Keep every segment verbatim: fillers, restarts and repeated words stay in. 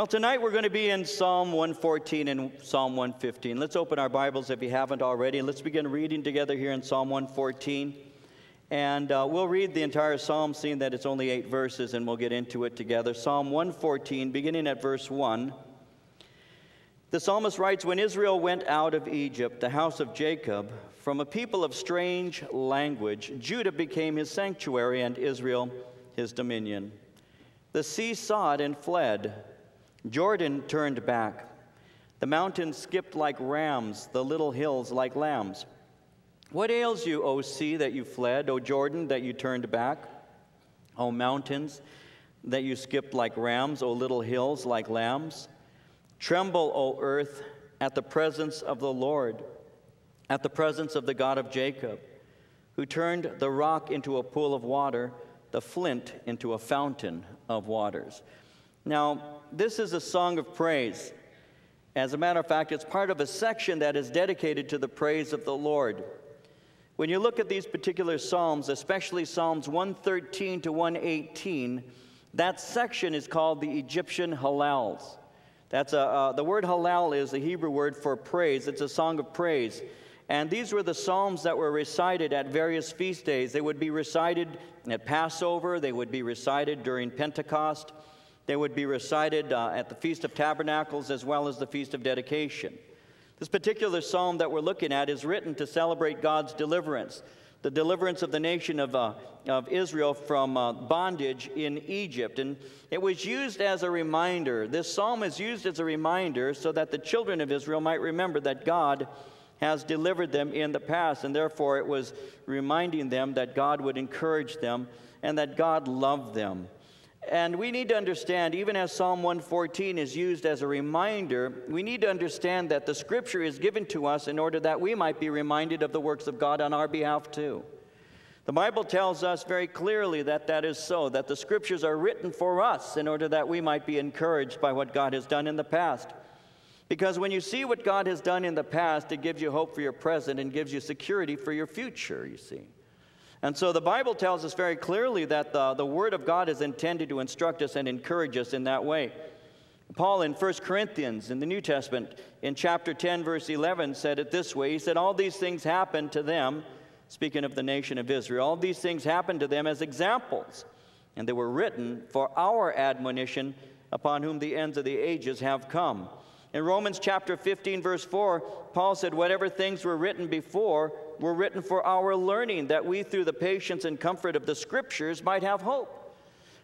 Well, tonight we're going to be in Psalm one fourteen and Psalm one fifteen. Let's open our Bibles if you haven't already, and let's begin reading together here in Psalm one fourteen. And uh, we'll read the entire psalm, seeing that it's only eight verses, and we'll get into it together. Psalm one fourteen, beginning at verse one. The psalmist writes, "When Israel went out of Egypt, the house of Jacob, from a people of strange language, Judah became his sanctuary and Israel his dominion. The sea saw it and fled. Jordan turned back. The mountains skipped like rams, the little hills like lambs. What ails you, O sea, that you fled, O Jordan, that you turned back? O mountains, that you skipped like rams, O little hills like lambs? Tremble, O earth, at the presence of the Lord, at the presence of the God of Jacob, who turned the rock into a pool of water, the flint into a fountain of waters." Now, this is a song of praise. As a matter of fact, it's part of a section that is dedicated to the praise of the Lord. When you look at these particular psalms, especially Psalms one thirteen to one eighteen, that section is called the Egyptian Hallels. That's a, uh, the word Hallel is the Hebrew word for praise. It's a song of praise. And these were the psalms that were recited at various feast days. They would be recited at Passover. They would be recited during Pentecost. They would be recited uh, at the Feast of Tabernacles as well as the Feast of Dedication. This particular psalm that we're looking at is written to celebrate God's deliverance, the deliverance of the nation of, uh, of Israel from uh, bondage in Egypt. And it was used as a reminder. This psalm is used as a reminder so that the children of Israel might remember that God has delivered them in the past, and therefore it was reminding them that God would encourage them and that God loved them. And we need to understand, even as Psalm one fourteen is used as a reminder, we need to understand that the Scripture is given to us in order that we might be reminded of the works of God on our behalf too. The Bible tells us very clearly that that is so, that the Scriptures are written for us in order that we might be encouraged by what God has done in the past. Because when you see what God has done in the past, it gives you hope for your present and gives you security for your future, you see. And so the Bible tells us very clearly that the, the Word of God is intended to instruct us and encourage us in that way. Paul in First Corinthians in the New Testament in chapter ten verse eleven said it this way. He said, "All these things happened to them," speaking of the nation of Israel, "all these things happened to them as examples, and they were written for our admonition, upon whom the ends of the ages have come." In Romans chapter fifteen verse four, Paul said, "Whatever things were written before were written for our learning, that we through the patience and comfort of the Scriptures might have hope."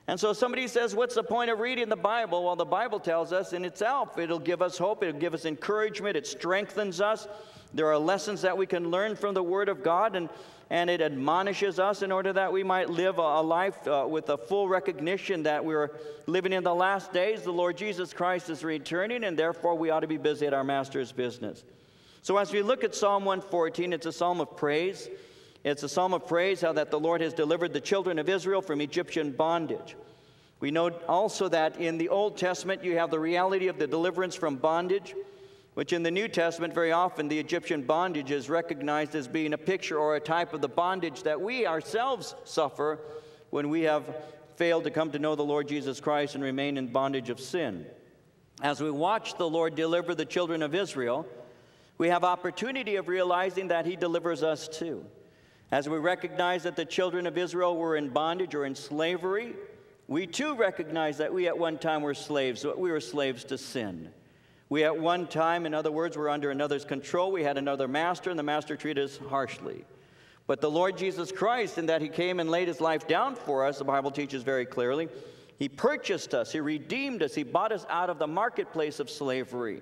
And so somebody says, what's the point of reading the Bible? Well, the Bible tells us in itself, it'll give us hope, it'll give us encouragement, it strengthens us. There are lessons that we can learn from the Word of God, and, and it admonishes us in order that we might live a, a life uh, with a full recognition that we're living in the last days. The Lord Jesus Christ is returning, and therefore we ought to be busy at our Master's business. So as we look at Psalm one fourteen, it's a psalm of praise. It's a psalm of praise, how that the Lord has delivered the children of Israel from Egyptian bondage. We know also that in the Old Testament, you have the reality of the deliverance from bondage, which in the New Testament, very often the Egyptian bondage is recognized as being a picture or a type of the bondage that we ourselves suffer when we have failed to come to know the Lord Jesus Christ and remain in bondage of sin. As we watch the Lord deliver the children of Israel, we have opportunity of realizing that He delivers us too. As we recognize that the children of Israel were in bondage or in slavery, we too recognize that we at one time were slaves. We were slaves to sin. We at one time, in other words, were under another's control. We had another master, and the master treated us harshly. But the Lord Jesus Christ, in that He came and laid His life down for us, the Bible teaches very clearly, He purchased us, He redeemed us, He bought us out of the marketplace of slavery.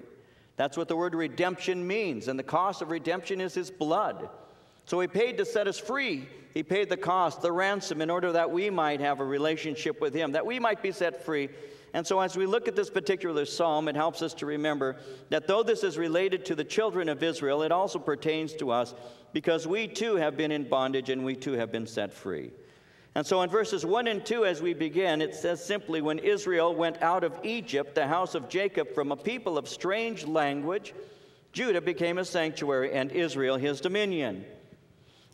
That's what the word redemption means, and the cost of redemption is His blood. So He paid to set us free. He paid the cost, the ransom, in order that we might have a relationship with Him, that we might be set free. And so as we look at this particular psalm, it helps us to remember that though this is related to the children of Israel, it also pertains to us because we too have been in bondage and we too have been set free. And so in verses one and two, as we begin, it says simply, "When Israel went out of Egypt, the house of Jacob, from a people of strange language, Judah became a sanctuary, and Israel his dominion."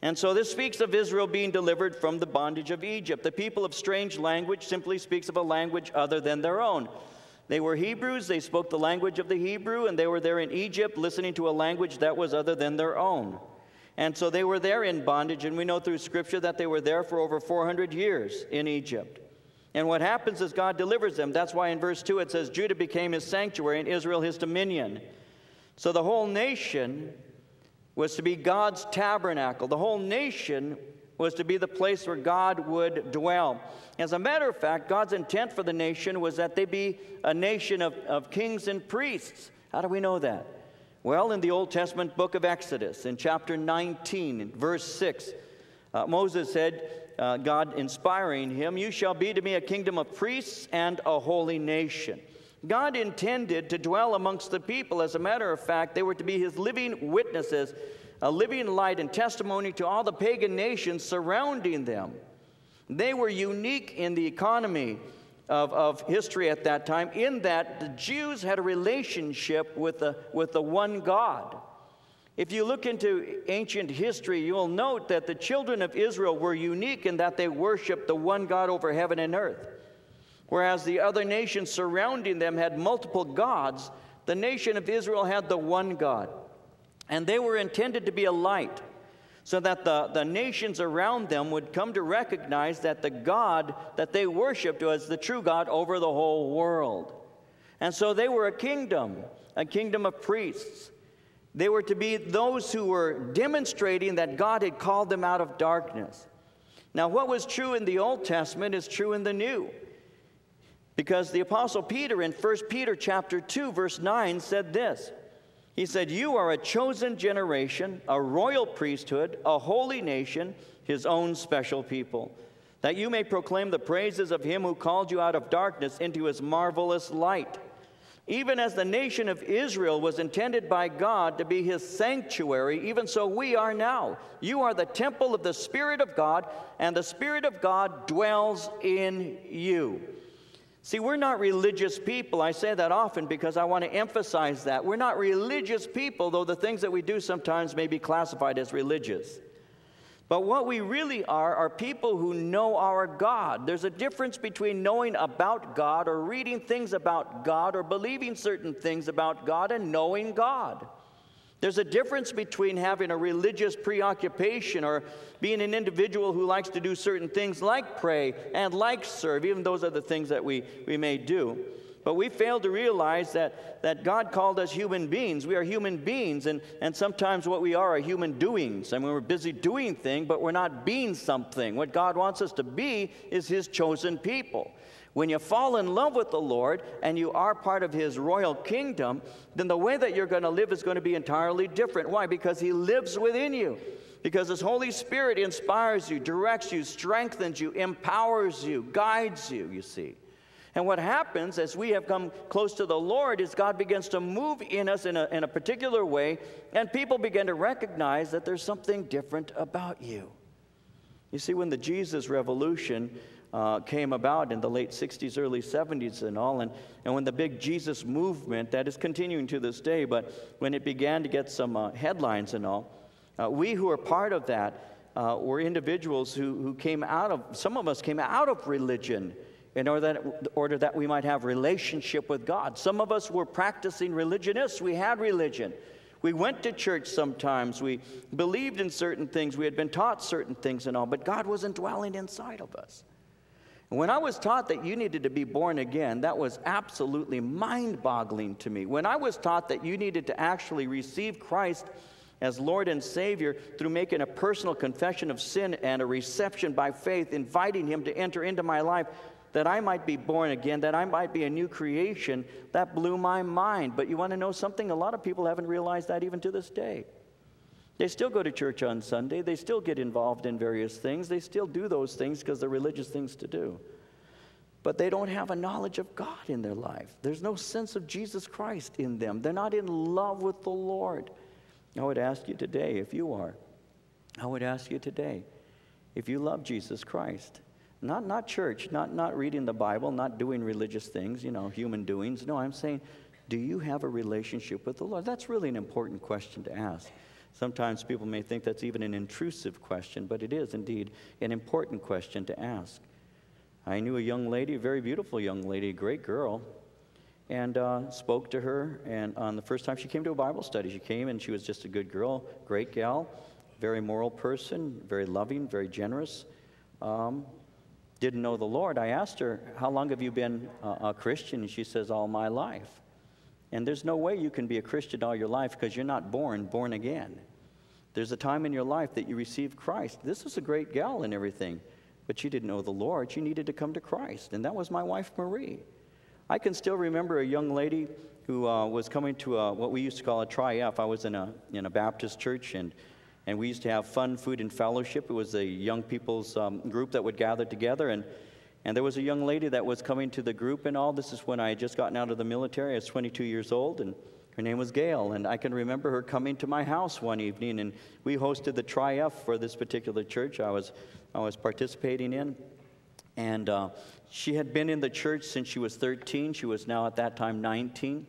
And so this speaks of Israel being delivered from the bondage of Egypt. The people of strange language simply speaks of a language other than their own. They were Hebrews, they spoke the language of the Hebrew, and they were there in Egypt listening to a language that was other than their own. And so they were there in bondage, and we know through Scripture that they were there for over four hundred years in Egypt. And what happens is God delivers them. That's why in verse two it says, Judah became his sanctuary and Israel his dominion. So the whole nation was to be God's tabernacle. The whole nation was to be the place where God would dwell. As a matter of fact, God's intent for the nation was that they be a nation of, of kings and priests. How do we know that? Well, in the Old Testament book of Exodus, in chapter nineteen, verse six, uh, Moses said, Uh, God inspiring him, you shall be to me a kingdom of priests and a holy nation. God intended to dwell amongst the people. As a matter of fact, they were to be his living witnesses, a living light and testimony to all the pagan nations surrounding them. They were unique in the economy of, of history at that time, in that the Jews had a relationship with the, with the one God. If you look into ancient history, you'll note that the children of Israel were unique in that they worshiped the one God over heaven and earth. Whereas the other nations surrounding them had multiple gods, the nation of Israel had the one God. And they were intended to be a light so that the, the nations around them would come to recognize that the God that they worshiped was the true God over the whole world. And so they were a kingdom, a kingdom of priests. They were to be those who were demonstrating that God had called them out of darkness. Now, what was true in the Old Testament is true in the New. Because the Apostle Peter in First Peter chapter two, verse nine said this. He said, you are a chosen generation, a royal priesthood, a holy nation, his own special people, that you may proclaim the praises of him who called you out of darkness into his marvelous light. Even as the nation of Israel was intended by God to be his sanctuary, even so we are now. You are the temple of the Spirit of God, and the Spirit of God dwells in you. See, we're not religious people. I say that often because I want to emphasize that. We're not religious people, though the things that we do sometimes may be classified as religious. But what we really are are people who know our God. There's a difference between knowing about God or reading things about God or believing certain things about God and knowing God. There's a difference between having a religious preoccupation or being an individual who likes to do certain things like pray and like serve, even those are the things that we, we may do. But we fail to realize that, that God called us human beings. We are human beings, and, and sometimes what we are are human doings. I mean, we're busy doing things, but we're not being something. What God wants us to be is his chosen people. When you fall in love with the Lord and you are part of his royal kingdom, then the way that you're going to live is going to be entirely different. Why? Because he lives within you. Because his Holy Spirit inspires you, directs you, strengthens you, empowers you, guides you, you see. And what happens as we have come close to the Lord is God begins to move in us in a, in a particular way, and people begin to recognize that there's something different about you. You see, when the Jesus Revolution uh, came about in the late sixties, early seventies and all, and, and when the big Jesus movement that is continuing to this day, but when it began to get some uh, headlines and all, uh, we who are part of that uh, were individuals who, who came out of, some of us came out of religion in order that, order that we might have relationship with God. Some of us were practicing religionists. We had religion. We went to church sometimes. We believed in certain things. We had been taught certain things and all, but God wasn't dwelling inside of us. And when I was taught that you needed to be born again, that was absolutely mind-boggling to me. When I was taught that you needed to actually receive Christ as Lord and Savior through making a personal confession of sin and a reception by faith, inviting him to enter into my life, that I might be born again, that I might be a new creation, that blew my mind. But you want to know something? A lot of people haven't realized that even to this day. They still go to church on Sunday. They still get involved in various things. They still do those things because they're religious things to do. But they don't have a knowledge of God in their life. There's no sense of Jesus Christ in them. They're not in love with the Lord. I would ask you today, if you are, I would ask you today, if you love Jesus Christ, Not, not church, not, not reading the Bible, not doing religious things, you know, human doings. No, I'm saying, do you have a relationship with the Lord? That's really an important question to ask. Sometimes people may think that's even an intrusive question, but it is indeed an important question to ask. I knew a young lady, a very beautiful young lady, a great girl, and uh, spoke to her. And on the first time she came to a Bible study, she came, and she was just a good girl, great gal, very moral person, very loving, very generous. Um, didn't know the Lord. I asked her, how long have you been a, a Christian? And she says, all my life. And there's no way you can be a Christian all your life because you're not born, born again. There's a time in your life that you receive Christ. This was a great gal and everything, but she didn't know the Lord. She needed to come to Christ, and that was my wife, Marie. I can still remember a young lady who uh, was coming to a, what we used to call a tri-F. I was in a, in a Baptist church, and, and we used to have fun, food, and fellowship. It was a young people's um, group that would gather together, and And there was a young lady that was coming to the group and all. This is when I had just gotten out of the military. I was twenty-two years old, and her name was Gail. And I can remember her coming to my house one evening, and we hosted the Tri-F for this particular church I was, I was participating in. And uh, she had been in the church since she was thirteen. She was now at that time nineteen.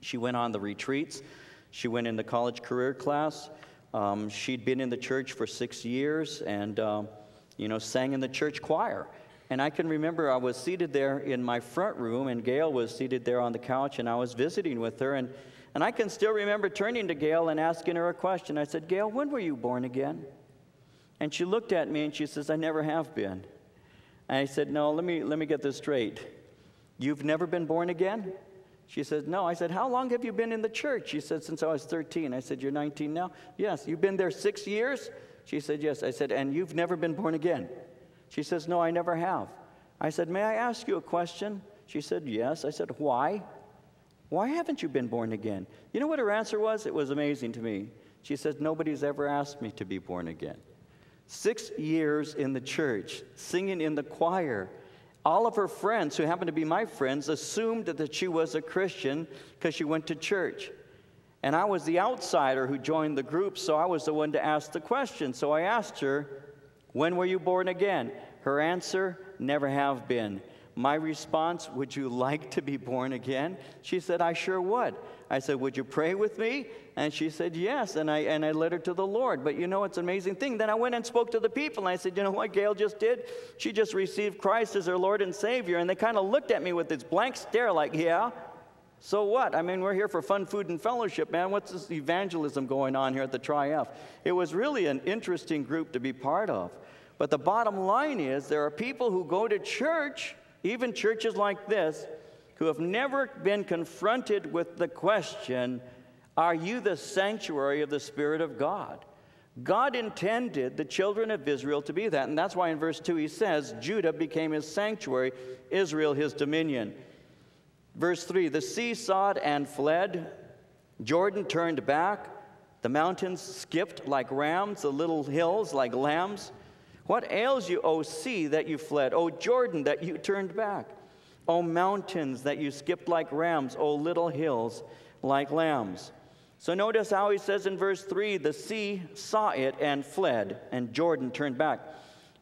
She went on the retreats. She went in the college career class. Um, she'd been in the church for six years and, uh, you know, sang in the church choir. And I can remember I was seated there in my front room, and Gail was seated there on the couch, and I was visiting with her. And, and I can still remember turning to Gail and asking her a question. I said, Gail, when were you born again? And she looked at me, and she says, I never have been. And I said, no, let me, let me get this straight. You've never been born again? She said, no. I said, how long have you been in the church? She said, since I was thirteen. I said, you're nineteen now? Yes. You've been there six years? She said, yes. I said, and you've never been born again? She says, no, I never have. I said, may I ask you a question? She said, yes. I said, why? Why haven't you been born again? You know what her answer was? It was amazing to me. She said, nobody's ever asked me to be born again. Six years in the church, singing in the choir. All of her friends, who happened to be my friends, assumed that she was a Christian because she went to church. And I was the outsider who joined the group, so I was the one to ask the question. So I asked her, when were you born again? Her answer, never have been. My response, would you like to be born again? She said, I sure would. I said, would you pray with me? And she said, yes. And I, and I led her to the Lord. But you know, it's an amazing thing. Then I went and spoke to the people. And I said, you know what Gail just did? She just received Christ as her Lord and Savior. And they kind of looked at me with this blank stare like, yeah, so what? I mean, we're here for fun, food, and fellowship, man. What's this evangelism going on here at the Tri-F? It was really an interesting group to be part of. But the bottom line is there are people who go to church, even churches like this, who have never been confronted with the question, are you the sanctuary of the Spirit of God? God intended the children of Israel to be that, and that's why in verse two he says, Judah became his sanctuary, Israel his dominion. Verse three, the sea sawed and fled, Jordan turned back, the mountains skipped like rams, the little hills like lambs. What ails you, O sea, that you fled? O Jordan, that you turned back? O mountains, that you skipped like rams? O little hills, like lambs? So notice how he says in verse three, the sea saw it and fled, and Jordan turned back.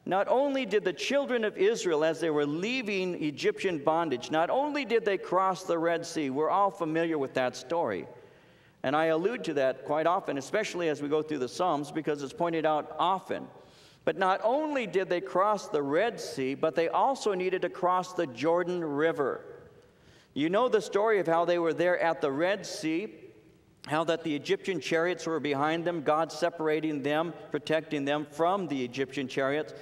Not only did the children of Israel, as they were leaving Egyptian bondage, not only did they cross the Red Sea, we're all familiar with that story. And I allude to that quite often, especially as we go through the Psalms, because it's pointed out often. But not only did they cross the Red Sea, but they also needed to cross the Jordan River. You know the story of how they were there at the Red Sea, how that the Egyptian chariots were behind them, God separating them, protecting them from the Egyptian chariots,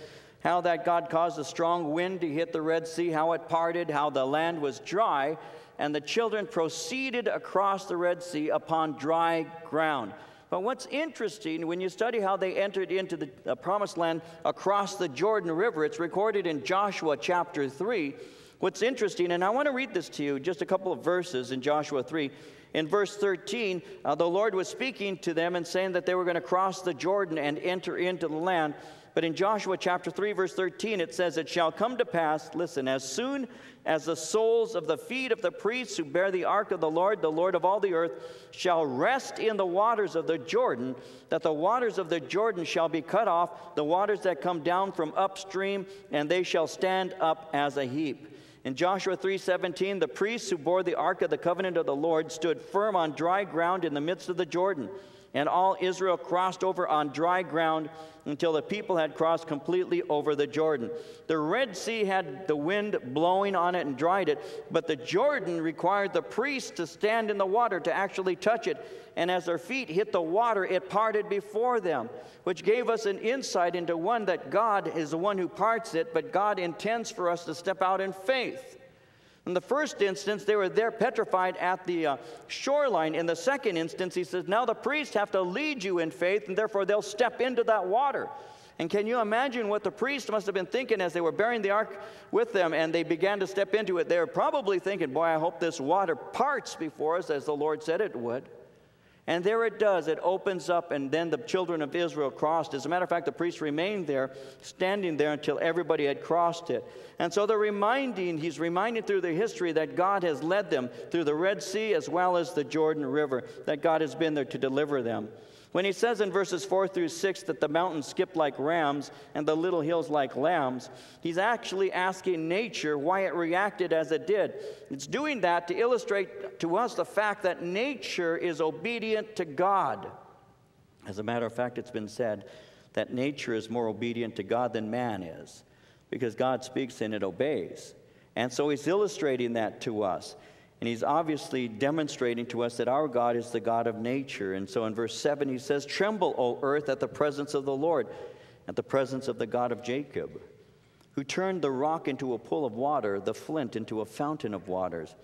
how that God caused a strong wind to hit the Red Sea, how it parted, how the land was dry, and the children proceeded across the Red Sea upon dry ground. But what's interesting, when you study how they entered into the uh, Promised Land across the Jordan River, it's recorded in Joshua chapter three. What's interesting, and I want to read this to you, just a couple of verses in Joshua three. In verse thirteen, uh, the Lord was speaking to them and saying that they were going to cross the Jordan and enter into the land. But in Joshua chapter three, verse thirteen, it says, it shall come to pass, listen, as soon as the soles of the feet of the priests who bear the ark of the Lord, the Lord of all the earth, shall rest in the waters of the Jordan, that the waters of the Jordan shall be cut off, the waters that come down from upstream, and they shall stand up as a heap. In Joshua three seventeen, the priests who bore the ark of the covenant of the Lord stood firm on dry ground in the midst of the Jordan. and all Israel crossed over on dry ground until the people had crossed completely over the Jordan. The Red Sea had the wind blowing on it and dried it, but the Jordan required the priests to stand in the water to actually touch it, and as their feet hit the water, it parted before them, which gave us an insight into one that God is the one who parts it, but God intends for us to step out in faith. In the first instance, they were there petrified at the uh, shoreline. In the second instance, he says, now the priests have to lead you in faith, and therefore they'll step into that water. And can you imagine what the priests must have been thinking as they were bearing the ark with them, and they began to step into it? They were probably thinking, boy, I hope this water parts before us, as the Lord said it would. And there it does. It opens up, and then the children of Israel crossed. As a matter of fact, the priests remained there, standing there until everybody had crossed it. And so they're reminding, he's reminded through their history that God has led them through the Red Sea as well as the Jordan River, that God has been there to deliver them. When he says in verses four through six that the mountains skip like rams and the little hills like lambs, he's actually asking nature why it reacted as it did. It's doing that to illustrate to us the fact that nature is obedient to God. As a matter of fact, it's been said that nature is more obedient to God than man is, because God speaks and it obeys. And so he's illustrating that to us. And he's obviously demonstrating to us that our God is the God of nature. And so in verse seven, he says, "Tremble, O earth, at the presence of the Lord, at the presence of the God of Jacob, who turned the rock into a pool of water, the flint into a fountain of waters."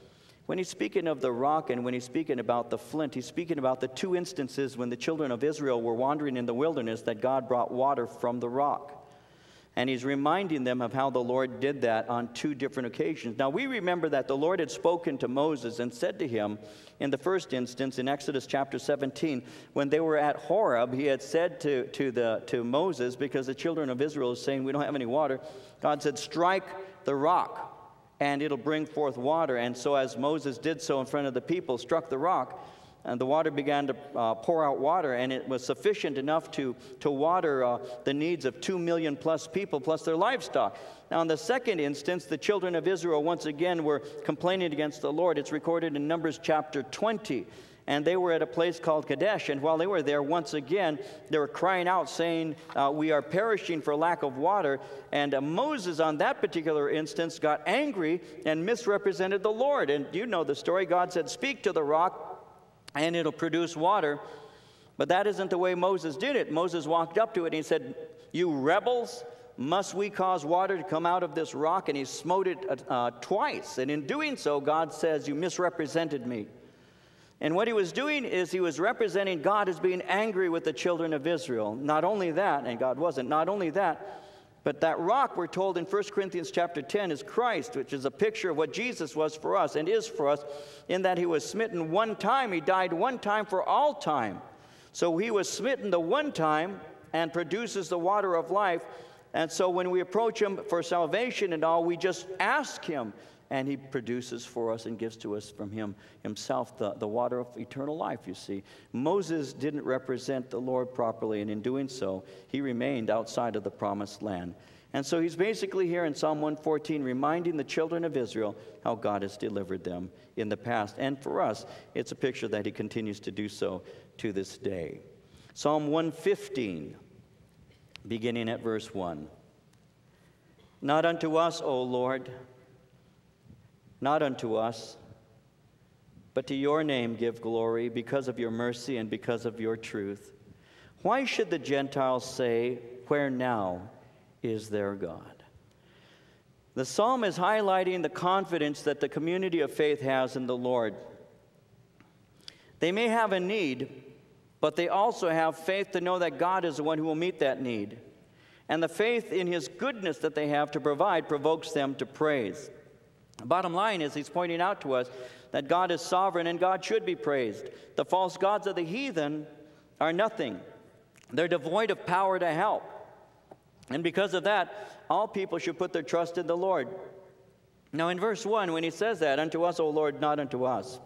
When he's speaking of the rock and when he's speaking about the flint, he's speaking about the two instances when the children of Israel were wandering in the wilderness that God brought water from the rock. And he's reminding them of how the Lord did that on two different occasions. Now, we remember that the Lord had spoken to Moses and said to him in the first instance in Exodus chapter seventeen, when they were at Horeb, he had said to, to, the, to Moses, because the children of Israel is saying, we don't have any water, God said, strike the rock and it'll bring forth water. And so as Moses did so in front of the people, struck the rock, and the water began to uh, pour out water, and it was sufficient enough to, to water uh, the needs of two million plus people, plus their livestock. Now, in the second instance, the children of Israel once again were complaining against the Lord. It's recorded in Numbers chapter twenty, and they were at a place called Kadesh, and while they were there, once again, they were crying out, saying, uh, we are perishing for lack of water. And uh, Moses, on that particular instance, got angry and misrepresented the Lord. And you know the story. God said, speak to the rock, and it'll produce water. But that isn't the way Moses did it. Moses walked up to it and he said, you rebels, must we cause water to come out of this rock? And he smote it uh, twice. And in doing so, God says, you misrepresented me. And what he was doing is he was representing God as being angry with the children of Israel. Not only that, and God wasn't, not only that, but that rock, we're told in First Corinthians chapter ten, is Christ, which is a picture of what Jesus was for us and is for us, in that he was smitten one time. He died one time for all time. So he was smitten the one time and produces the water of life. And so when we approach him for salvation and all, we just ask him, and he produces for us and gives to us from him himself the, the water of eternal life, you see. Moses didn't represent the Lord properly, and in doing so, he remained outside of the promised land. And so he's basically here in Psalm one fourteen reminding the children of Israel how God has delivered them in the past. And for us, it's a picture that he continues to do so to this day. Psalm one fifteen, beginning at verse one. Not unto us, O Lord, not unto us, but to your name give glory, because of your mercy and because of your truth. Why should the Gentiles say, where now is their God? The psalm is highlighting the confidence that the community of faith has in the Lord. They may have a need, but they also have faith to know that God is the one who will meet that need. And the faith in his goodness that they have to provide provokes them to praise. Bottom line is he's pointing out to us that God is sovereign and God should be praised. The false gods of the heathen are nothing. They're devoid of power to help. And because of that, all people should put their trust in the Lord. Now in verse one, when he says that, unto us, O Lord, not unto us,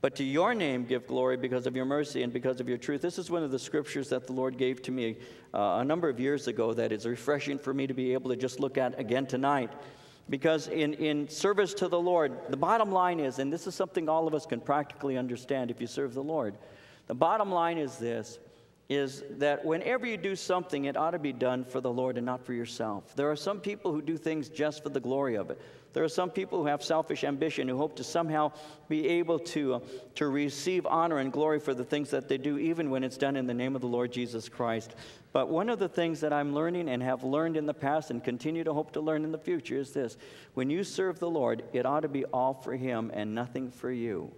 but to your name give glory because of your mercy and because of your truth. This is one of the scriptures that the Lord gave to me uh, a number of years ago that is refreshing for me to be able to just look at again tonight. Because in, in service to the Lord, the bottom line is, and this is something all of us can practically understand if you serve the Lord, The bottom line is this, is that whenever you do something, it ought to be done for the Lord and not for yourself. There are some people who do things just for the glory of it. There are some people who have selfish ambition, who hope to somehow be able to, uh, to receive honor and glory for the things that they do, even when it's done in the name of the Lord Jesus Christ. But one of the things that I'm learning and have learned in the past and continue to hope to learn in the future is this. When you serve the Lord, it ought to be all for Him and nothing for you.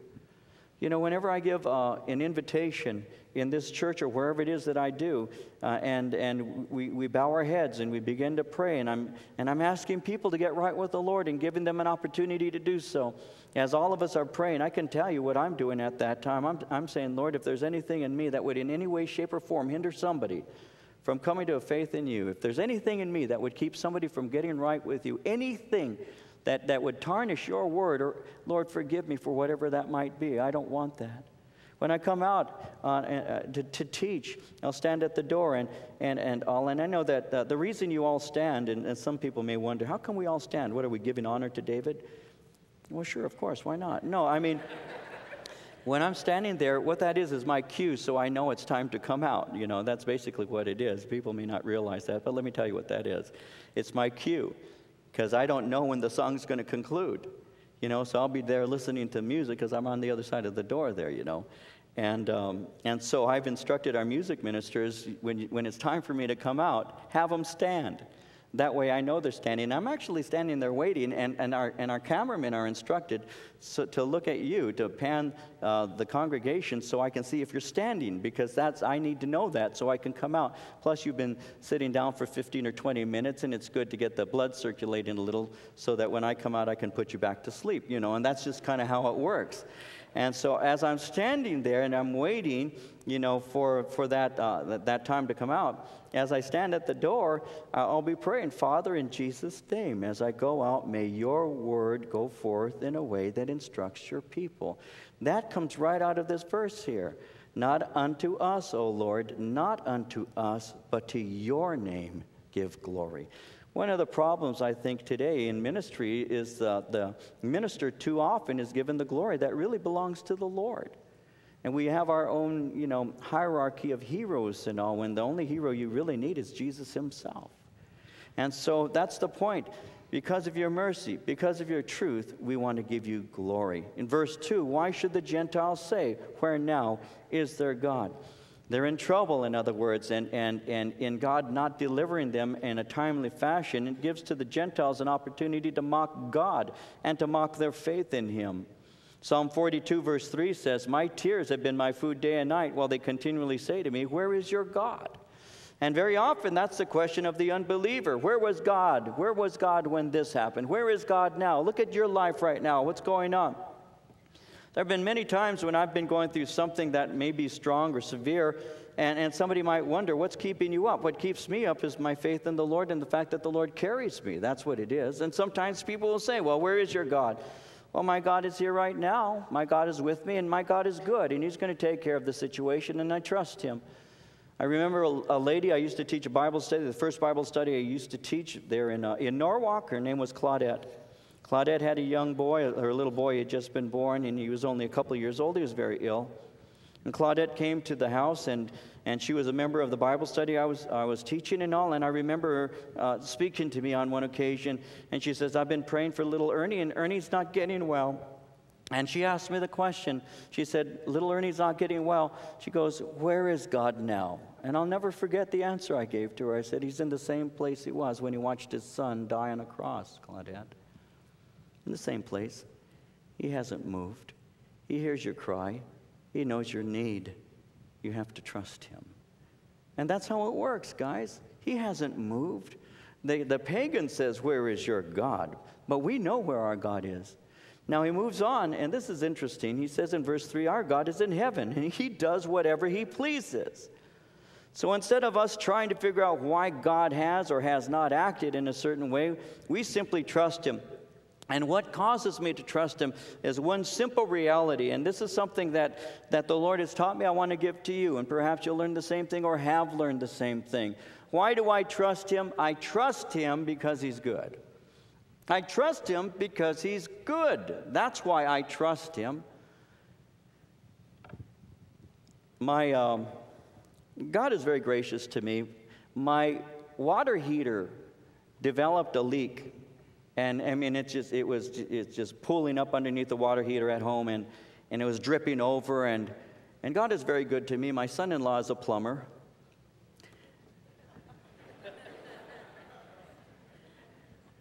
You know, whenever I give uh, an invitation in this church or wherever it is that I do, uh, and and we, we bow our heads and we begin to pray, and I'm and I'm asking people to get right with the Lord and giving them an opportunity to do so. As all of us are praying, I can tell you what I'm doing at that time. I'm I'm saying, Lord, if there's anything in me that would in any way, shape, or form hinder somebody from coming to a faith in you, if there's anything in me that would keep somebody from getting right with you, anything That, that would tarnish your word, or Lord, forgive me for whatever that might be. I don't want that. When I come out uh, uh, to, to teach, I'll stand at the door and, and, and all. And I know that uh, the reason you all stand, and, and some people may wonder, how come we all stand? What, are we giving honor to David? Well, sure, of course. Why not? No, I mean, when I'm standing there, what that is is my cue, so I know it's time to come out. You know, that's basically what it is. People may not realize that, but let me tell you what that is. It's my cue, because I don't know when the song's going to conclude, you know, so I'll be there listening to music because I'm on the other side of the door there, you know. And um, and so I've instructed our music ministers, when, when it's time for me to come out, have them stand. That way I know they're standing. I'm actually standing there waiting, and, and, our, and our cameramen are instructed so, to look at you, to pan uh, the congregation so I can see if you're standing, because that's I need to know that so I can come out. Plus, you've been sitting down for fifteen or twenty minutes, and it's good to get the blood circulating a little so that when I come out, I can put you back to sleep, you know, and that's just kind of how it works. And so as I'm standing there and I'm waiting, you know, for, for that, uh, that, that time to come out, as I stand at the door, I'll be praying, Father, in Jesus' name, as I go out, may your word go forth in a way that instructs your people. That comes right out of this verse here. Not unto us, O Lord, not unto us, but to your name give glory. One of the problems, I think, today in ministry is uh, the minister too often is given the glory that really belongs to the Lord. And we have our own, you know, hierarchy of heroes and all, when the only hero you really need is Jesus himself. And so that's the point. Because of your mercy, because of your truth, we want to give you glory. In verse two, why should the Gentiles say, where now is their God? They're in trouble, in other words, and, and, and in God not delivering them in a timely fashion, it gives to the Gentiles an opportunity to mock God and to mock their faith in Him. Psalm forty-two, verse three says, my tears have been my food day and night, while they continually say to me, where is your God? And very often, that's the question of the unbeliever. Where was God? Where was God when this happened? Where is God now? Look at your life right now. What's going on? There have been many times when I've been going through something that may be strong or severe, and, and somebody might wonder, what's keeping you up? What keeps me up is my faith in the Lord and the fact that the Lord carries me. That's what it is. And sometimes people will say, well, where is your God? Well, my God is here right now. My God is with me, and my God is good, and He's going to take care of the situation, and I trust Him. I remember a, a lady I used to teach a Bible study, the first Bible study I used to teach there in, uh, in Norwalk. Her name was Claudette. Claudette had a young boy, her little boy had just been born, and he was only a couple of years old. He was very ill. And Claudette came to the house, and, and she was a member of the Bible study I was, I was teaching and all, and I remember her uh, speaking to me on one occasion, and she says, I've been praying for little Ernie, and Ernie's not getting well. And she asked me the question. She said, little Ernie's not getting well. She goes, where is God now? And I'll never forget the answer I gave to her. I said, He's in the same place He was when He watched His son die on a cross, Claudette. In the same place. He hasn't moved. He hears your cry. He knows your need. You have to trust Him. And that's how it works, guys. He hasn't moved. The, the pagan says, where is your God? But we know where our God is. Now, he moves on, and this is interesting. He says in verse three, our God is in heaven, and He does whatever He pleases. So instead of us trying to figure out why God has or has not acted in a certain way, we simply trust Him. And what causes me to trust Him is one simple reality, and this is something that, that the Lord has taught me I want to give to you, and perhaps you'll learn the same thing or have learned the same thing. Why do I trust Him? I trust Him because He's good. I trust Him because He's good. That's why I trust Him. My um, God is very gracious to me. My water heater developed a leak, and I mean it's just it was it's just pooling up underneath the water heater at home, and and it was dripping over, and and God is very good to me. My son-in-law is a plumber,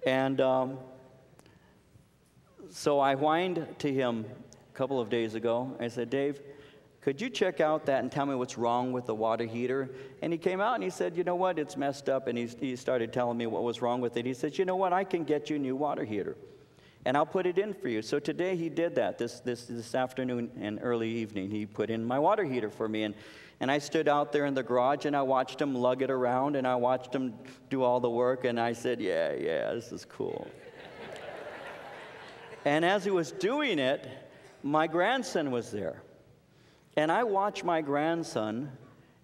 and um, so I whined to him a couple of days ago. I said, Dave, could you check out that and tell me what's wrong with the water heater? And he came out and he said, you know what, it's messed up. And he, he started telling me what was wrong with it. He said, you know what, I can get you a new water heater, and I'll put it in for you. So today he did that. This this this afternoon and early evening, he put in my water heater for me. And, and I stood out there in the garage, and I watched him lug it around, and I watched him do all the work. And I said, yeah, yeah, this is cool. And as he was doing it, my grandson was there. And I watch my grandson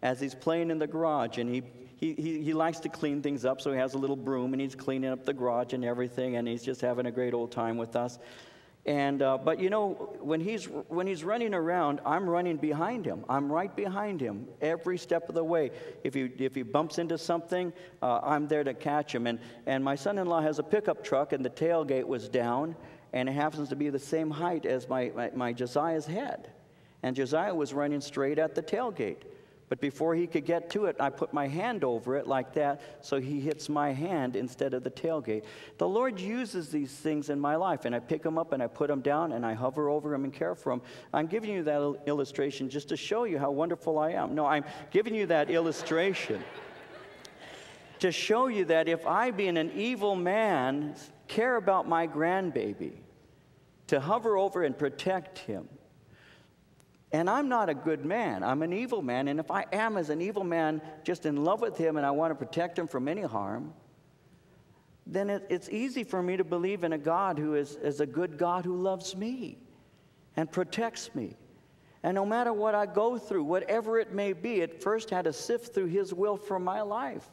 as he's playing in the garage, and he, he, he, he likes to clean things up, so he has a little broom, and he's cleaning up the garage and everything, and he's just having a great old time with us. And, uh, but, you know, when he's, when he's running around, I'm running behind him. I'm right behind him every step of the way. If he, if he bumps into something, uh, I'm there to catch him. And, and my son-in-law has a pickup truck, and the tailgate was down, and it happens to be the same height as my, my, my Josiah's head. And Josiah was running straight at the tailgate. But before he could get to it, I put my hand over it like that, so he hits my hand instead of the tailgate. The Lord uses these things in my life, and I pick them up, and I put them down, and I hover over them and care for them. I'm giving you that illustration just to show you how wonderful I am. No, I'm giving you that illustration to show you that if I, being an evil man, care about my grandbaby, to hover over and protect him, and I'm not a good man. I'm an evil man. And if I am as an evil man just in love with him and I want to protect him from any harm, then it, it's easy for me to believe in a God who is, is a good God who loves me and protects me. And no matter what I go through, whatever it may be, it first had to sift through his will for my life.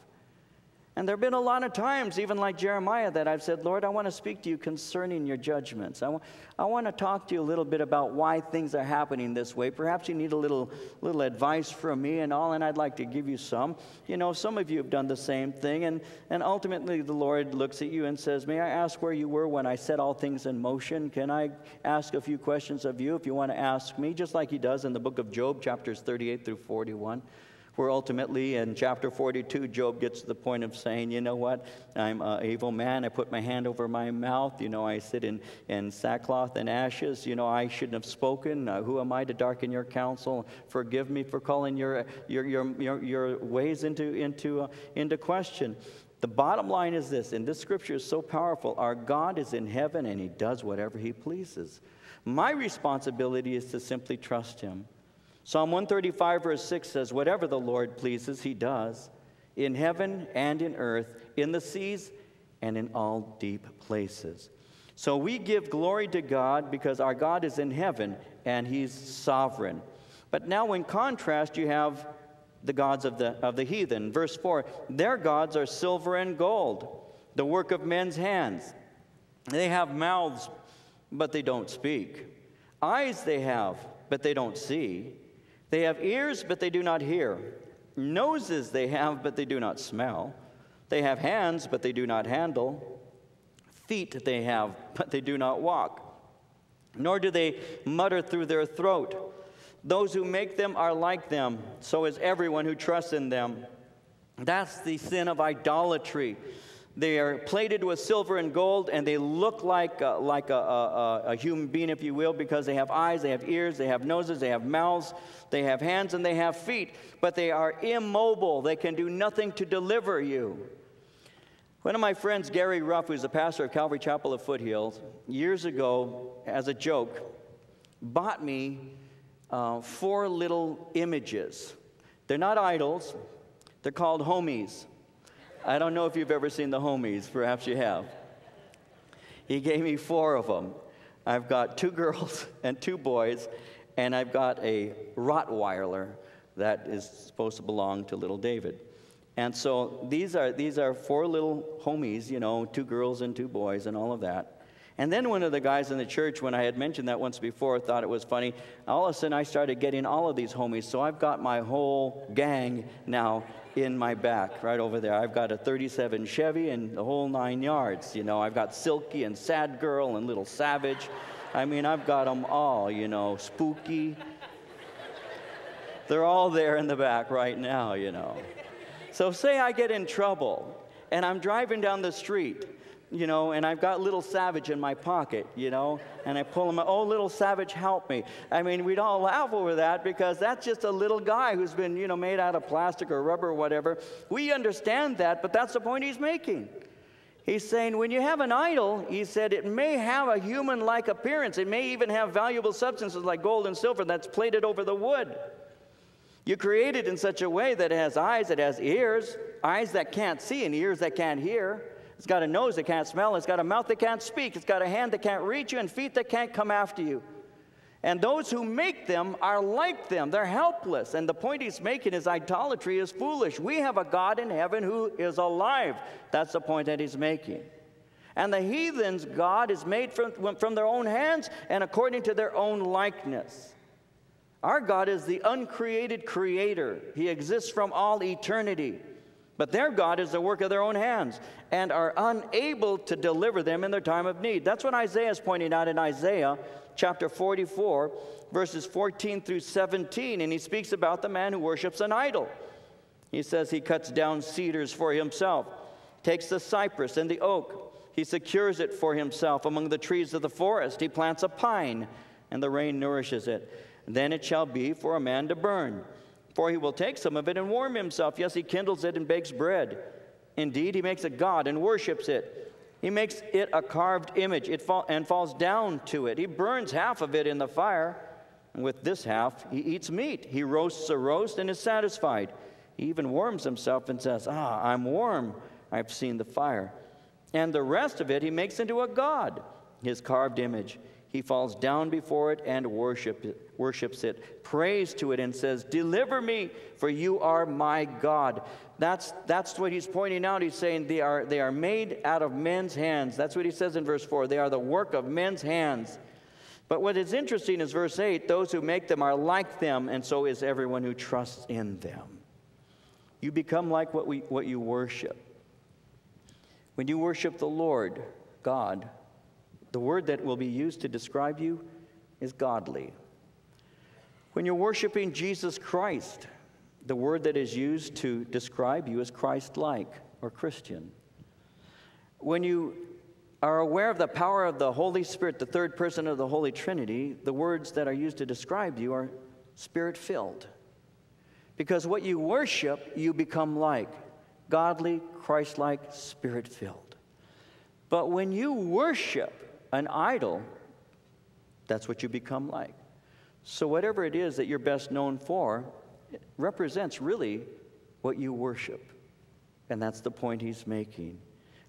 And there have been a lot of times, even like Jeremiah, that I've said, Lord, I want to speak to you concerning your judgments. I, I want to talk to you a little bit about why things are happening this way. Perhaps you need a little, little advice from me and all, and I'd like to give you some. You know, some of you have done the same thing, and, and ultimately the Lord looks at you and says, may I ask where you were when I set all things in motion? Can I ask a few questions of you if you want to ask me, just like he does in the book of Job, chapters thirty-eight through forty-one. Where ultimately in chapter forty-two, Job gets to the point of saying, you know what, I'm an evil man. I put my hand over my mouth. You know, I sit in, in sackcloth and ashes. You know, I shouldn't have spoken. Uh, who am I to darken your counsel? Forgive me for calling your, your, your, your, your ways into, into, uh, into question. The bottom line is this, and this scripture is so powerful. Our God is in heaven, and he does whatever he pleases. My responsibility is to simply trust him. Psalm one thirty-five, verse six says, whatever the Lord pleases, he does, in heaven and in earth, in the seas and in all deep places. So we give glory to God because our God is in heaven and he's sovereign. But now in contrast, you have the gods of the, of the heathen. Verse four, their gods are silver and gold, the work of men's hands. They have mouths, but they don't speak. Eyes they have, but they don't see. They have ears, but they do not hear. Noses they have, but they do not smell. They have hands, but they do not handle. Feet they have, but they do not walk. Nor do they mutter through their throat. Those who make them are like them, so is everyone who trusts in them. That's the sin of idolatry. They are plated with silver and gold, and they look like, uh, like a, a, a human being, if you will, because they have eyes, they have ears, they have noses, they have mouths, they have hands, and they have feet. But they are immobile. They can do nothing to deliver you. One of my friends, Gary Ruff, who's a pastor of Calvary Chapel of Foothills, years ago, as a joke, bought me uh, four little images. They're not idols. They're called homies. I don't know if you've ever seen the homies. Perhaps you have. He gave me four of them. I've got two girls and two boys, and I've got a Rottweiler that is supposed to belong to little David. And so these are, these are four little homies, you know, two girls and two boys and all of that. And then one of the guys in the church, when I had mentioned that once before, thought it was funny. All of a sudden, I started getting all of these homies, so I've got my whole gang now in my back right over there. I've got a thirty-seven Chevy and the whole nine yards, you know. I've got Silky and Sad Girl and Little Savage. I mean, I've got them all, you know, Spooky. They're all there in the back right now, you know. So say I get in trouble, and I'm driving down the street, you know, and I've got Little Savage in my pocket, you know, and I pull him out, oh, Little Savage, help me. I mean, we'd all laugh over that because that's just a little guy who's been, you know, made out of plastic or rubber or whatever. We understand that, but that's the point he's making. He's saying when you have an idol, he said, it may have a human-like appearance. It may even have valuable substances like gold and silver that's plated over the wood. You create it in such a way that it has eyes, it has ears, eyes that can't see and ears that can't hear. It's got a nose that can't smell, it's got a mouth that can't speak, it's got a hand that can't reach you and feet that can't come after you. And those who make them are like them. They're helpless. And the point he's making is idolatry is foolish. We have a God in heaven who is alive. That's the point that he's making. And the heathens' God is made from, from their own hands and according to their own likeness. Our God is the uncreated creator. He exists from all eternity. But their God is the work of their own hands and are unable to deliver them in their time of need. That's what Isaiah is pointing out in Isaiah chapter forty-four, verses fourteen through seventeen. And he speaks about the man who worships an idol. He says he cuts down cedars for himself, takes the cypress and the oak. He secures it for himself among the trees of the forest. He plants a pine, and the rain nourishes it. Then it shall be for a man to burn, for he will take some of it and warm himself. Yes, he kindles it and bakes bread. Indeed, he makes a god and worships it. He makes it a carved image it fall, and falls down to it. He burns half of it in the fire, and with this half he eats meat. He roasts a roast and is satisfied. He even warms himself and says, ah, I'm warm. I've seen the fire. And the rest of it he makes into a god, his carved image. He falls down before it and worship it, worships it, prays to it, and says, deliver me, for you are my God. That's, that's what he's pointing out. He's saying they are, they are made out of men's hands. That's what he says in verse four. They are the work of men's hands. But what is interesting is verse eight, those who make them are like them, and so is everyone who trusts in them. You become like what, we, what you worship. When you worship the Lord, God, the word that will be used to describe you is godly. When you're worshiping Jesus Christ, the word that is used to describe you is Christ-like or Christian. When you are aware of the power of the Holy Spirit, the third person of the Holy Trinity, the words that are used to describe you are Spirit-filled. Because what you worship, you become like. Godly, Christ-like, Spirit-filled. But when you worship an idol, that's what you become like. So whatever it is that you're best known for, it represents really what you worship. And that's the point he's making.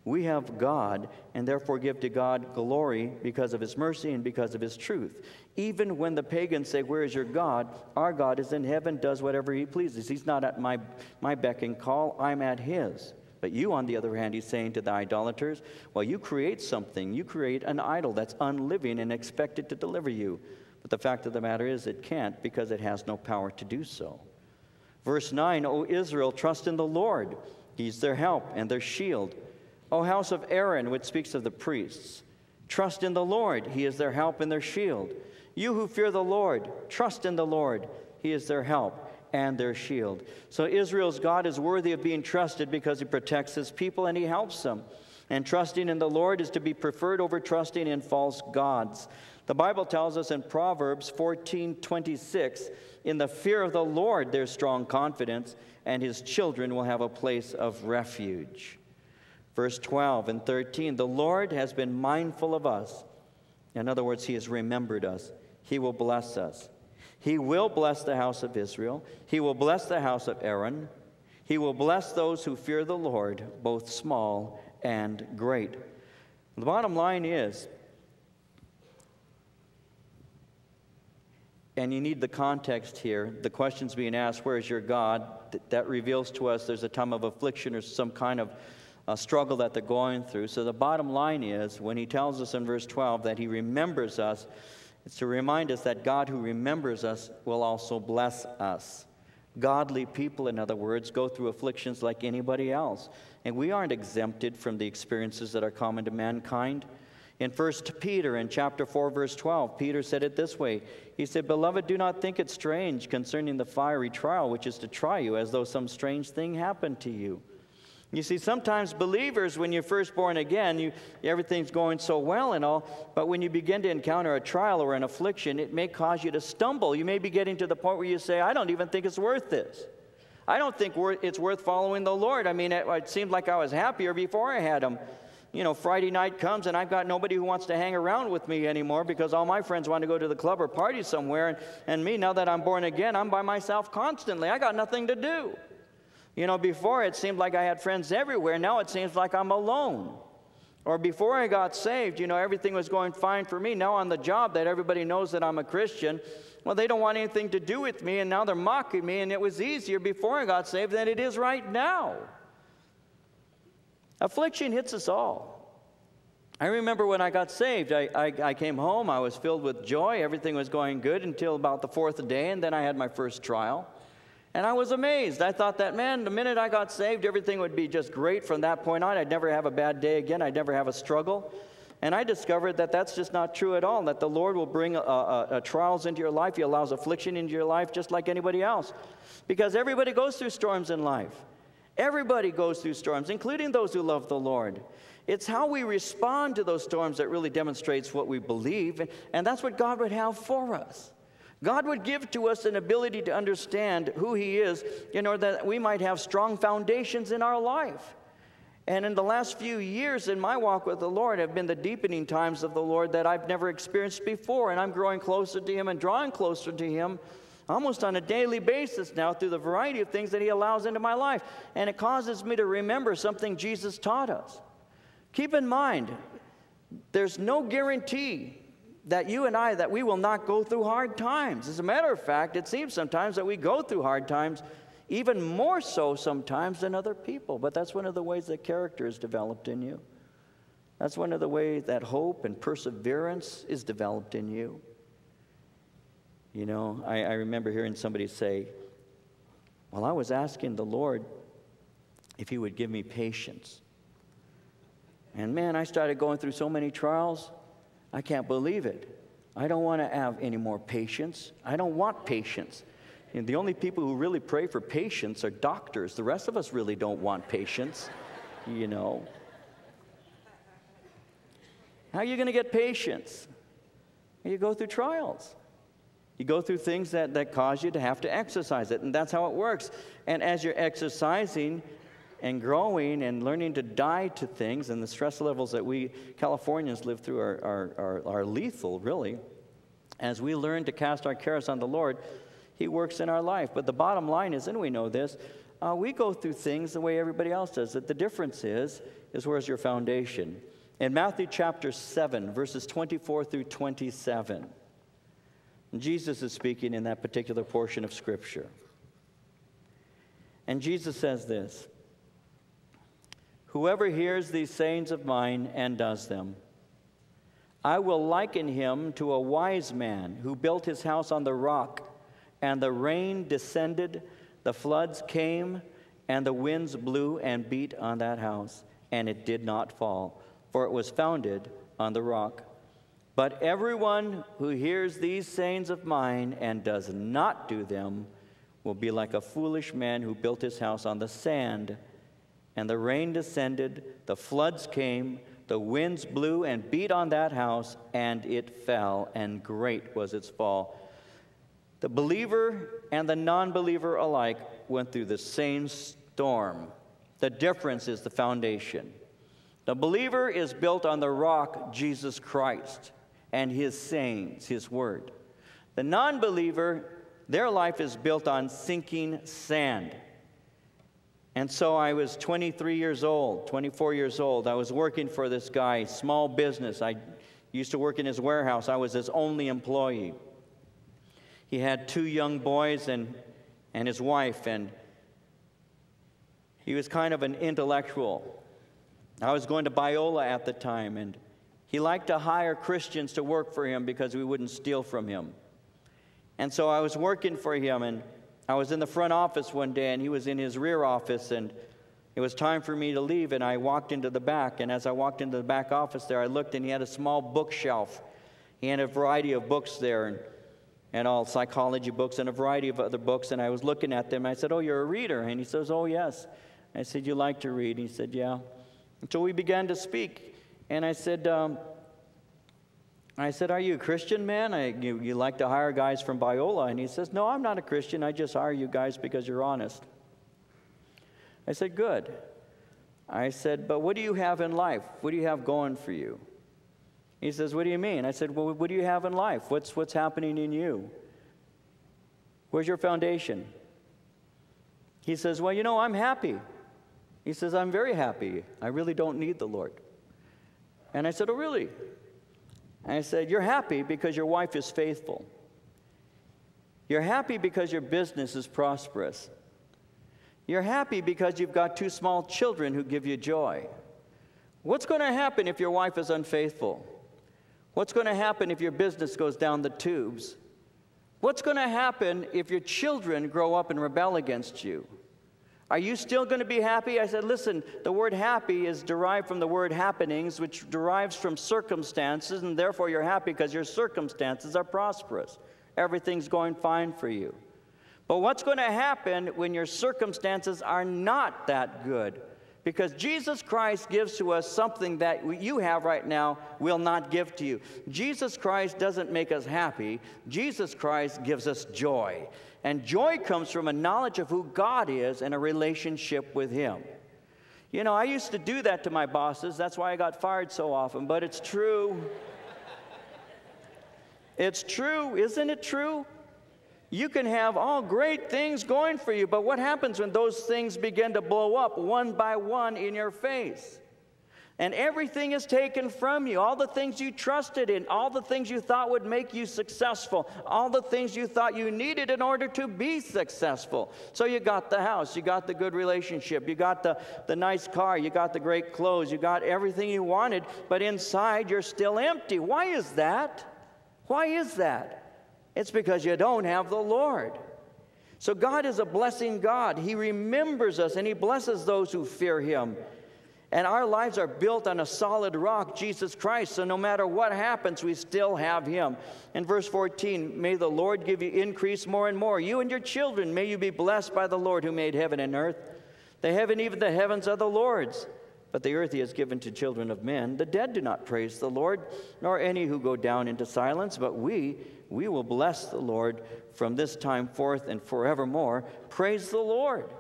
We have God, and therefore give to God glory because of his mercy and because of his truth. Even when the pagans say, where is your God? Our God is in heaven, does whatever he pleases. He's not at my, my beck and call. I'm at his. But you, on the other hand, he's saying to the idolaters, well, you create something. You create an idol that's unliving and expect it to deliver you. But the fact of the matter is it can't because it has no power to do so. Verse nine, O Israel, trust in the Lord. He's their help and their shield. O house of Aaron, which speaks of the priests, trust in the Lord. He is their help and their shield. You who fear the Lord, trust in the Lord. He is their help and their shield. So Israel's God is worthy of being trusted because he protects his people and he helps them. And trusting in the Lord is to be preferred over trusting in false gods. The Bible tells us in Proverbs fourteen twenty-six, in the fear of the Lord there's strong confidence, and his children will have a place of refuge. Verse twelve and thirteen, the Lord has been mindful of us. In other words, he has remembered us. He will bless us. He will bless the house of Israel. He will bless the house of Aaron. He will bless those who fear the Lord, both small and great. The bottom line is, and you need the context here, the question's being asked, where is your God? That reveals to us there's a time of affliction or some kind of uh, struggle that they're going through. So the bottom line is, when he tells us in verse twelve that he remembers us, it's to remind us that God who remembers us will also bless us. Godly people, in other words, go through afflictions like anybody else. And we aren't exempted from the experiences that are common to mankind. In First Peter, in chapter four, verse twelve, Peter said it this way. He said, "Beloved, do not think it strange concerning the fiery trial which is to try you, as though some strange thing happened to you." You see, sometimes believers, when you're first born again, you, everything's going so well and all, but when you begin to encounter a trial or an affliction, it may cause you to stumble. You may be getting to the point where you say, I don't even think it's worth this. I don't think it's worth following the Lord. I mean, it, it seemed like I was happier before I had him. You know, Friday night comes and I've got nobody who wants to hang around with me anymore because all my friends want to go to the club or party somewhere. And, and me, now that I'm born again, I'm by myself constantly. I got nothing to do. You know, before it seemed like I had friends everywhere. Now it seems like I'm alone. Or before I got saved, you know, everything was going fine for me. Now on the job that everybody knows that I'm a Christian, well, they don't want anything to do with me, and now they're mocking me, and it was easier before I got saved than it is right now. Affliction hits us all. I remember when I got saved, I, I, I came home, I was filled with joy, everything was going good until about the fourth day, and then I had my first trial. And I was amazed. I thought that, man, the minute I got saved, everything would be just great from that point on. I'd never have a bad day again. I'd never have a struggle. And I discovered that that's just not true at all, that the Lord will bring a, a, a trials into your life. He allows affliction into your life just like anybody else, because everybody goes through storms in life. Everybody goes through storms, including those who love the Lord. It's how we respond to those storms that really demonstrates what we believe, and, and that's what God would have for us. God would give to us an ability to understand who He is, in order that we might have strong foundations in our life. And in the last few years in my walk with the Lord have been the deepening times of the Lord that I've never experienced before, and I'm growing closer to Him and drawing closer to Him almost on a daily basis now through the variety of things that He allows into my life. And it causes me to remember something Jesus taught us. Keep in mind, there's no guarantee that you and I, that we will not go through hard times. As a matter of fact, it seems sometimes that we go through hard times even more so sometimes than other people. But that's one of the ways that character is developed in you. That's one of the ways that hope and perseverance is developed in you. You know, I, I remember hearing somebody say, well, I was asking the Lord if He would give me patience. And man, I started going through so many trials, I can't believe it. I don't want to have any more patience. I don't want patience. And the only people who really pray for patience are doctors. The rest of us really don't want patience, you know. How are you going to get patience? You go through trials. You go through things that, that cause you to have to exercise it, and that's how it works. And as you're exercising and growing and learning to die to things, and the stress levels that we Californians live through are, are, are, are lethal, really. As we learn to cast our cares on the Lord, He works in our life. But the bottom line is, and we know this, uh, we go through things the way everybody else does. That the difference is, is where's your foundation? In Matthew chapter seven, verses twenty-four through twenty-seven, Jesus is speaking in that particular portion of Scripture. And Jesus says this, "Whoever hears these sayings of mine and does them, I will liken him to a wise man who built his house on the rock, and the rain descended, the floods came, and the winds blew and beat on that house, and it did not fall, for it was founded on the rock. But everyone who hears these sayings of mine and does not do them will be like a foolish man who built his house on the sand. And the rain descended, the floods came, the winds blew and beat on that house, and it fell, and great was its fall." The believer and the non-believer alike went through the same storm. The difference is the foundation. The believer is built on the rock, Jesus Christ, and His sayings, His word. The non-believer, their life is built on sinking sand. And so I was twenty-three years old, twenty-four years old. I was working for this guy, small business. I used to work in his warehouse. I was his only employee. He had two young boys and, and his wife, and he was kind of an intellectual. I was going to Biola at the time, and he liked to hire Christians to work for him because we wouldn't steal from him. And so I was working for him, and I was in the front office one day, and he was in his rear office, and it was time for me to leave, and I walked into the back, and as I walked into the back office there, I looked, and he had a small bookshelf. He had a variety of books there, and, and all psychology books and a variety of other books, and I was looking at them, and I said, "Oh, you're a reader?" And he says, "Oh, yes." I said, "You like to read?" He said, "Yeah." And so we began to speak, and I said, um, I said, "Are you a Christian, man? I, you, you like to hire guys from Biola?" And he says, "No, I'm not a Christian. I just hire you guys because you're honest." I said, "Good." I said, "But what do you have in life? What do you have going for you?" He says, "What do you mean?" I said, "Well, what do you have in life? What's, what's happening in you? Where's your foundation?" He says, "Well, you know, I'm happy." He says, "I'm very happy. I really don't need the Lord." And I said, "Oh, really?" I said, "You're happy because your wife is faithful. You're happy because your business is prosperous. You're happy because you've got two small children who give you joy. What's going to happen if your wife is unfaithful? What's going to happen if your business goes down the tubes? What's going to happen if your children grow up and rebel against you? Are you still going to be happy?" I said, "Listen, the word happy is derived from the word happenings, which derives from circumstances, and therefore you're happy because your circumstances are prosperous. Everything's going fine for you. But what's going to happen when your circumstances are not that good? Because Jesus Christ gives to us something that you have right now will not give to you. Jesus Christ doesn't make us happy. Jesus Christ gives us joy. And joy comes from a knowledge of who God is and a relationship with Him." You know, I used to do that to my bosses. That's why I got fired so often. But it's true. It's true. Isn't it true? You can have all great things going for you, but what happens when those things begin to blow up one by one in your face? And everything is taken from you, all the things you trusted in, all the things you thought would make you successful, all the things you thought you needed in order to be successful. So you got the house, you got the good relationship, you got the, the nice car, you got the great clothes, you got everything you wanted, but inside you're still empty. Why is that? Why is that? It's because you don't have the Lord. So God is a blessing God. He remembers us, and He blesses those who fear Him. And our lives are built on a solid rock, Jesus Christ. So no matter what happens, we still have Him. In verse fourteen, "May the Lord give you increase more and more. You and your children, may you be blessed by the Lord who made heaven and earth. The heaven, even the heavens, are the Lord's. But the earth He has given to children of men. The dead do not praise the Lord, nor any who go down into silence. But we, we will bless the Lord from this time forth and forevermore. Praise the Lord."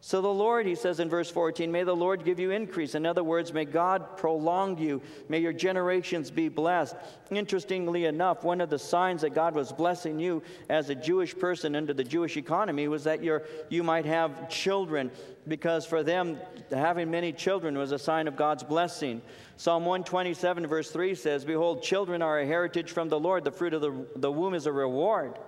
So the Lord, He says in verse fourteen, "May the Lord give you increase." In other words, may God prolong you. May your generations be blessed. Interestingly enough, one of the signs that God was blessing you as a Jewish person under the Jewish economy was that you're, you might have children, because for them, having many children was a sign of God's blessing. Psalm one twenty-seven verse three says, "Behold, children are a heritage from the Lord. The fruit of the, the womb is a reward."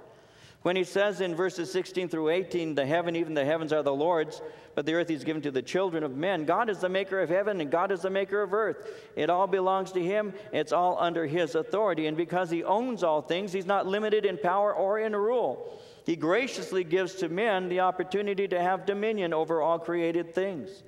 When He says in verses sixteen through eighteen, "The heaven, even the heavens, are the Lord's, but the earth He's given to the children of men." God is the maker of heaven, and God is the maker of earth. It all belongs to Him. It's all under His authority. And because He owns all things, He's not limited in power or in rule. He graciously gives to men the opportunity to have dominion over all created things.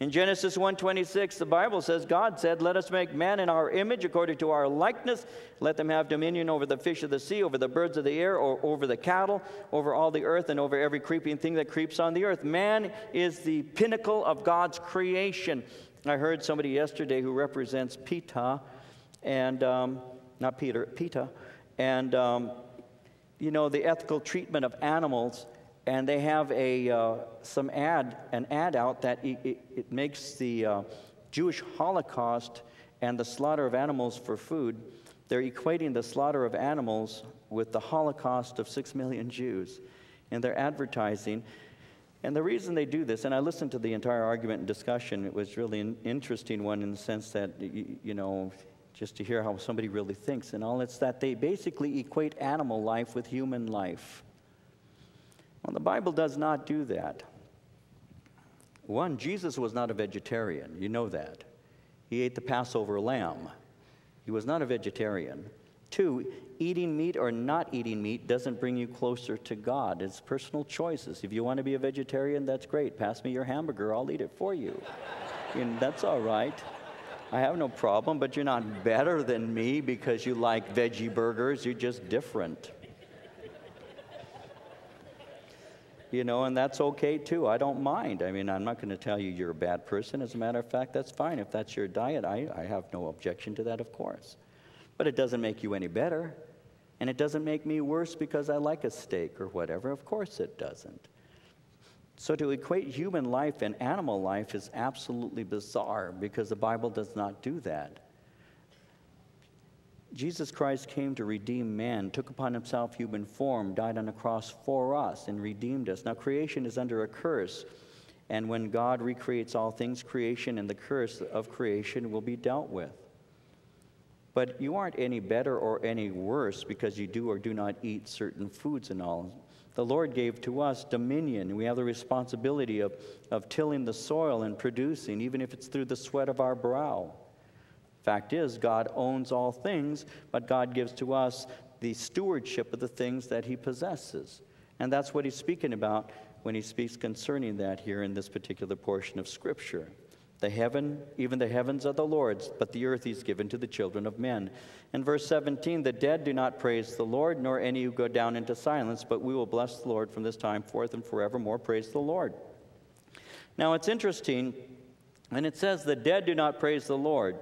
In Genesis one twenty-six, the Bible says, God said, "Let us make man in our image according to our likeness. Let them have dominion over the fish of the sea, over the birds of the air, or over the cattle, over all the earth, and over every creeping thing that creeps on the earth." Man is the pinnacle of God's creation. I heard somebody yesterday who represents PETA, and um, not Peter, PETA, and um, you know, the ethical treatment of animals. And they have a uh, some ad an ad out that it, it, it makes the uh, Jewish Holocaust and the slaughter of animals for food. They're equating the slaughter of animals with the Holocaust of six million Jews, and they're advertising. And the reason they do this, and I listened to the entire argument and discussion. It was really an interesting one in the sense that you, you know, just to hear how somebody really thinks and all. It's that they basically equate animal life with human life. Well, the Bible does not do that. One, Jesus was not a vegetarian. You know that. He ate the Passover lamb. He was not a vegetarian. Two, eating meat or not eating meat doesn't bring you closer to God. It's personal choices. If you want to be a vegetarian, that's great. Pass me your hamburger. I'll eat it for you. And that's all right. I have no problem, but you're not better than me because you like veggie burgers. You're just different. You know, and that's okay, too. I don't mind. I mean, I'm not going to tell you you're a bad person. As a matter of fact, that's fine. If that's your diet, I, I have no objection to that, of course. But it doesn't make you any better, and it doesn't make me worse because I like a steak or whatever. Of course it doesn't. So to equate human life and animal life is absolutely bizarre because the Bible does not do that. Jesus Christ came to redeem man, took upon himself human form, died on a cross for us, and redeemed us. Now, creation is under a curse, and when God recreates all things, creation and the curse of creation will be dealt with. But you aren't any better or any worse because you do or do not eat certain foods and all. The Lord gave to us dominion. We have the responsibility of, of tilling the soil and producing, even if it's through the sweat of our brow. Fact is, God owns all things, but God gives to us the stewardship of the things that he possesses. And that's what he's speaking about when he speaks concerning that here in this particular portion of Scripture. The heaven, even the heavens are the Lord's, but the earth he's given to the children of men. In verse seventeen, the dead do not praise the Lord, nor any who go down into silence, but we will bless the Lord from this time forth and forevermore. Praise the Lord. Now, it's interesting, and it says the dead do not praise the Lord.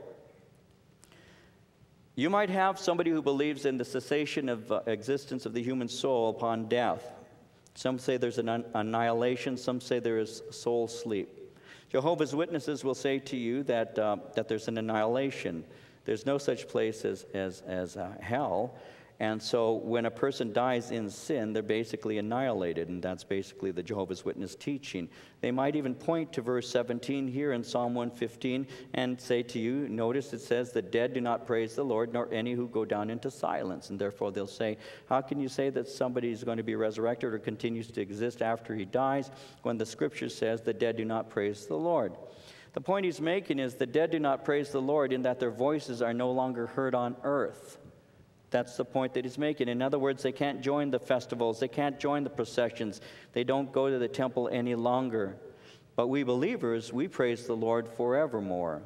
You might have somebody who believes in the cessation of uh, existence of the human soul upon death. Some say there's an annihilation. Some say there is soul sleep. Jehovah's Witnesses will say to you that, uh, that there's an annihilation. There's no such place as, as, as uh, hell. And so when a person dies in sin, they're basically annihilated, and that's basically the Jehovah's Witness teaching. They might even point to verse seventeen here in Psalm one fifteen and say to you, notice it says, the dead do not praise the Lord, nor any who go down into silence. And therefore they'll say, how can you say that somebody is going to be resurrected or continues to exist after he dies when the Scripture says the dead do not praise the Lord? The point he's making is the dead do not praise the Lord in that their voices are no longer heard on earth. That's the point that he's making. In other words, they can't join the festivals. They can't join the processions. They don't go to the temple any longer. But we believers, we praise the Lord forevermore.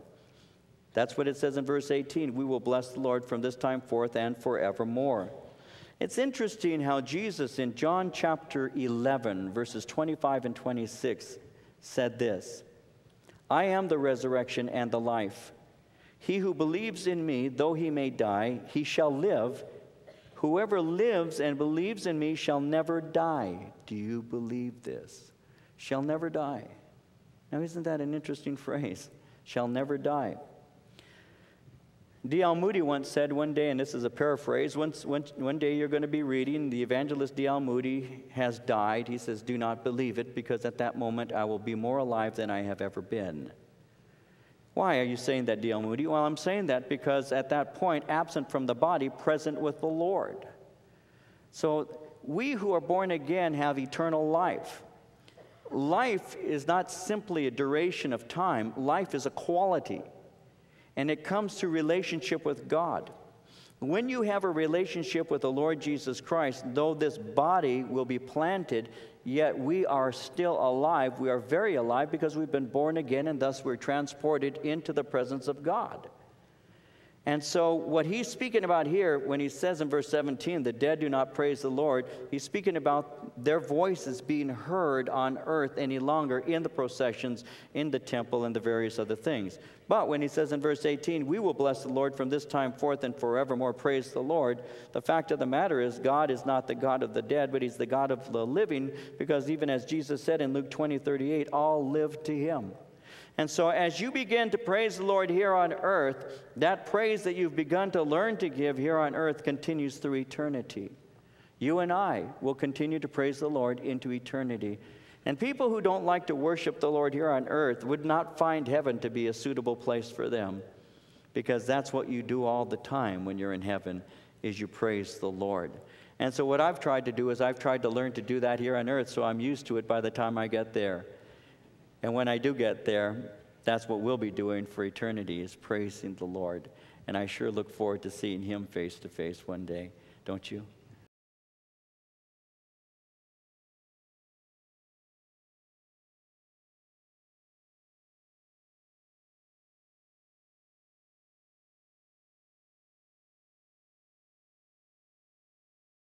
That's what it says in verse eighteen. We will bless the Lord from this time forth and forevermore. It's interesting how Jesus in John chapter eleven, verses twenty-five and twenty-six, said this, I am the resurrection and the life. He who believes in me, though he may die, he shall live. Whoever lives and believes in me shall never die. Do you believe this? Shall never die. Now, isn't that an interesting phrase? Shall never die. D L Moody once said one day, and this is a paraphrase, once, once, one day you're going to be reading, the evangelist D L Moody has died. He says, do not believe it, because at that moment I will be more alive than I have ever been. Why are you saying that, D L Moody? Well, I'm saying that because at that point, absent from the body, present with the Lord. So we who are born again have eternal life. Life is not simply a duration of time. Life is a quality, and it comes through relationship with God. When you have a relationship with the Lord Jesus Christ, though this body will be planted, yet we are still alive. We are very alive because we've been born again, and thus we're transported into the presence of God. And so what he's speaking about here when he says in verse seventeen, the dead do not praise the Lord, he's speaking about their voices being heard on earth any longer in the processions, in the temple, and the various other things. But when he says in verse eighteen, we will bless the Lord from this time forth and forevermore, praise the Lord, the fact of the matter is God is not the God of the dead, but he's the God of the living, because even as Jesus said in Luke twenty, thirty-eight, all live to him. And so as you begin to praise the Lord here on earth, that praise that you've begun to learn to give here on earth continues through eternity. You and I will continue to praise the Lord into eternity. And people who don't like to worship the Lord here on earth would not find heaven to be a suitable place for them, because that's what you do all the time when you're in heaven, is you praise the Lord. And so what I've tried to do is I've tried to learn to do that here on earth, so I'm used to it by the time I get there. And when I do get there, that's what we'll be doing for eternity, is praising the Lord. And I sure look forward to seeing him face to face one day, don't you?